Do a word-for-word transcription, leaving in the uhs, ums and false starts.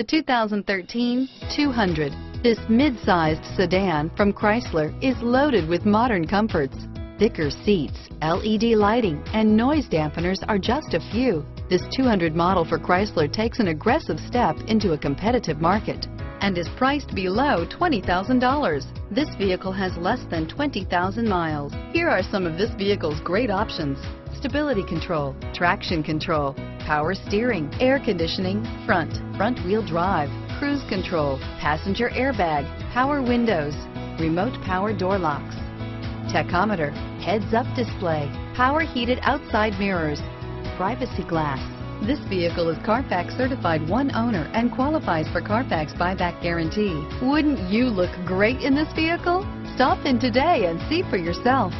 The two thousand thirteen two hundred. This mid-sized sedan from Chrysler is loaded with modern comforts. Thicker seats, L E D lighting, and noise dampeners are just a few. This two hundred model for Chrysler takes an aggressive step into a competitive market and is priced below twenty thousand dollars. This vehicle has less than twenty thousand miles. Here are some of this vehicle's great options: stability control, traction control, power steering, air conditioning, front, front wheel drive, cruise control, passenger airbag, power windows, remote power door locks, tachometer, heads-up display, power heated outside mirrors, privacy glass. This vehicle is Carfax certified one owner and qualifies for Carfax buyback guarantee. Wouldn't you look great in this vehicle? Stop in today and see for yourself.